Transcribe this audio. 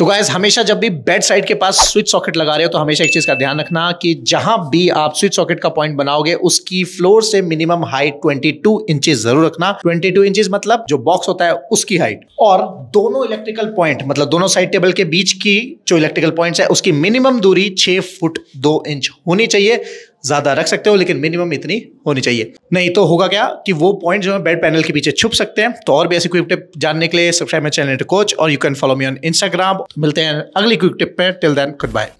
तो गाइस हमेशा जब भी बेड साइड के पास स्विच सॉकेट लगा रहे हो तो हमेशा एक चीज का ध्यान रखना कि जहां भी आप स्विच सॉकेट का पॉइंट बनाओगे उसकी फ्लोर से मिनिमम हाइट 22 इंचेस जरूर रखना। 22 इंचेस मतलब जो बॉक्स होता है उसकी हाइट, और दोनों इलेक्ट्रिकल पॉइंट मतलब दोनों साइड टेबल के बीच की जो इलेक्ट्रिकल पॉइंट्स है उसकी मिनिमम दूरी 6 फुट 2 इंच होनी चाहिए। ज्यादा रख सकते हो लेकिन मिनिमम इतनी होनी चाहिए, नहीं तो होगा क्या कि वो पॉइंट जो है बेड पैनल के पीछे छुप सकते हैं। तो और भी ऐसी क्विक टिप जानने के लिए subscribe my channel interior coach और you can follow me on Instagram. मिलते हैं अगली क्विक टिप पे, टिल देन गुड बाय।